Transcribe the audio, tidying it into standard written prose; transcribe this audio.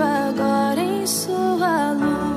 agora em sua luz.